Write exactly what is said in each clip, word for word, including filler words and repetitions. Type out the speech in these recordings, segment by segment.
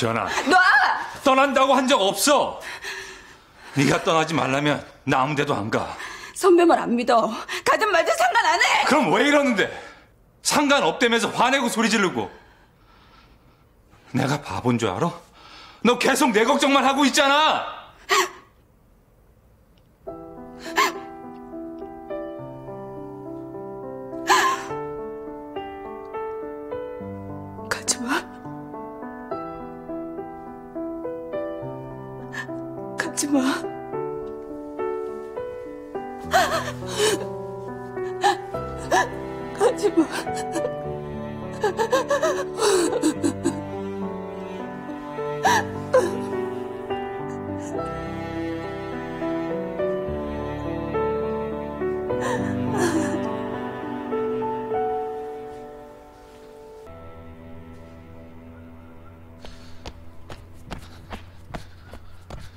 지연아. 놔! 떠난다고 한 적 없어. 네가 떠나지 말라면 나 아무 데도 안 가. 선배 말 안 믿어. 가든 말든 상관 안 해. 그럼 왜 이러는데? 상관없다면서 화내고 소리 지르고. 내가 바본 줄 알아? 너 계속 내 걱정만 하고 있잖아. 가지마. 가지마. 가지마.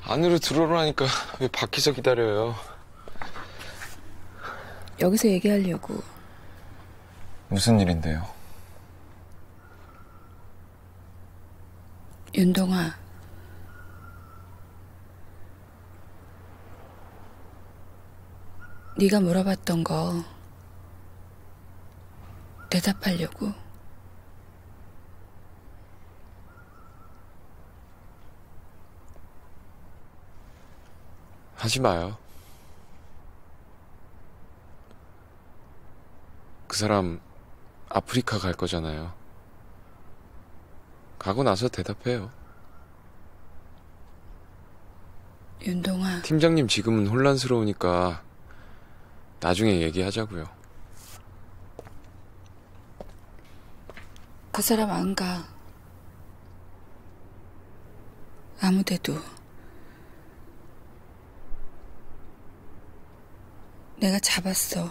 안으로 들어오라니까 왜 밖에서 기다려요? 여기서 얘기하려고. 무슨 일인데요? 윤동아, 네가 물어봤던 거 대답하려고. 하지 마요. 그 사람 아프리카 갈 거잖아요. 가고 나서 대답해요. 윤동아. 팀장님 지금은 혼란스러우니까 나중에 얘기하자고요. 그 사람 안 가. 아무 데도. 내가 잡았어.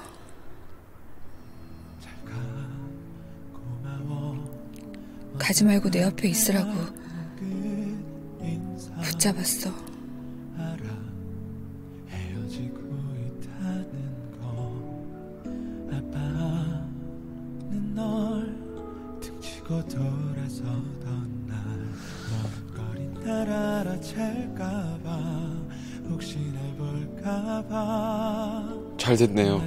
가지 말고 내 옆에 있으라고 붙잡았어. 잘 됐네요.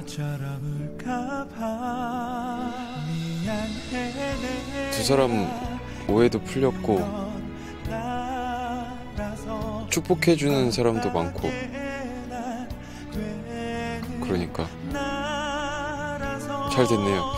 두 사람 오해도 풀렸고 축복해주는 사람도 많고. 그러니까 잘 됐네요.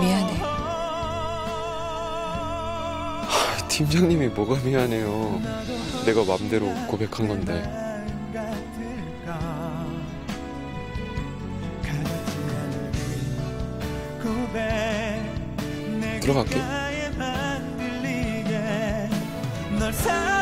미안해. 하, 팀장님이 뭐가 미안해요. 내가 맘대로 고백한 건데. 들어갈게.